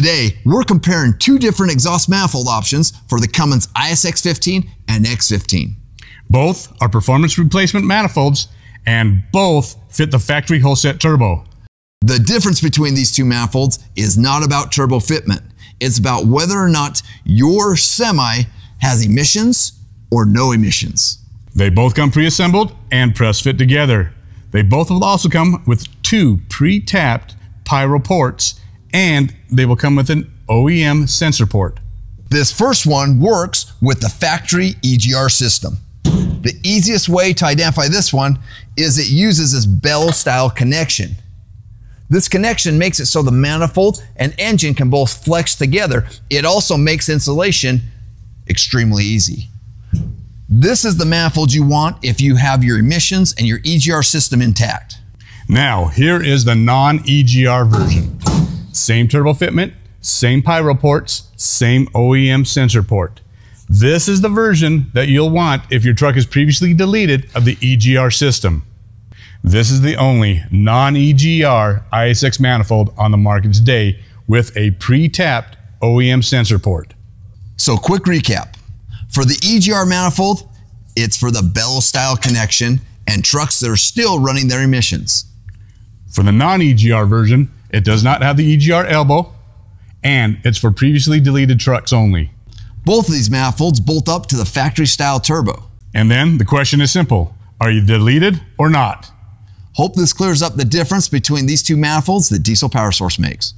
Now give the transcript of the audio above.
Today, we're comparing two different exhaust manifold options for the Cummins ISX15 and X15. Both are performance replacement manifolds, and both fit the factory Holset turbo. The difference between these two manifolds is not about turbo fitment. It's about whether or not your semi has emissions or no emissions. They both come pre-assembled and press fit together. They both will also come with two pre-tapped pyro ports, and they will come with an OEM sensor port. This first one works with the factory EGR system. The easiest way to identify this one is it uses this bell-style connection. This connection makes it so the manifold and engine can both flex together. It also makes installation extremely easy. This is the manifold you want if you have your emissions and your EGR system intact. Now, here is the non-EGR version. Same turbo fitment, same pyro ports, same OEM sensor port. This is the version that you'll want if your truck is previously deleted of the EGR system. This is the only non-EGR ISX manifold on the market today with a pre-tapped OEM sensor port. So quick recap. For the EGR manifold, it's for the bell style connection and trucks that are still running their emissions. For the non-EGR version, it does not have the EGR elbow, and it's for previously deleted trucks only. Both of these manifolds bolt up to the factory style turbo. And then the question is simple. Are you deleted or not? Hope this clears up the difference between these two manifolds that Diesel Power Source makes.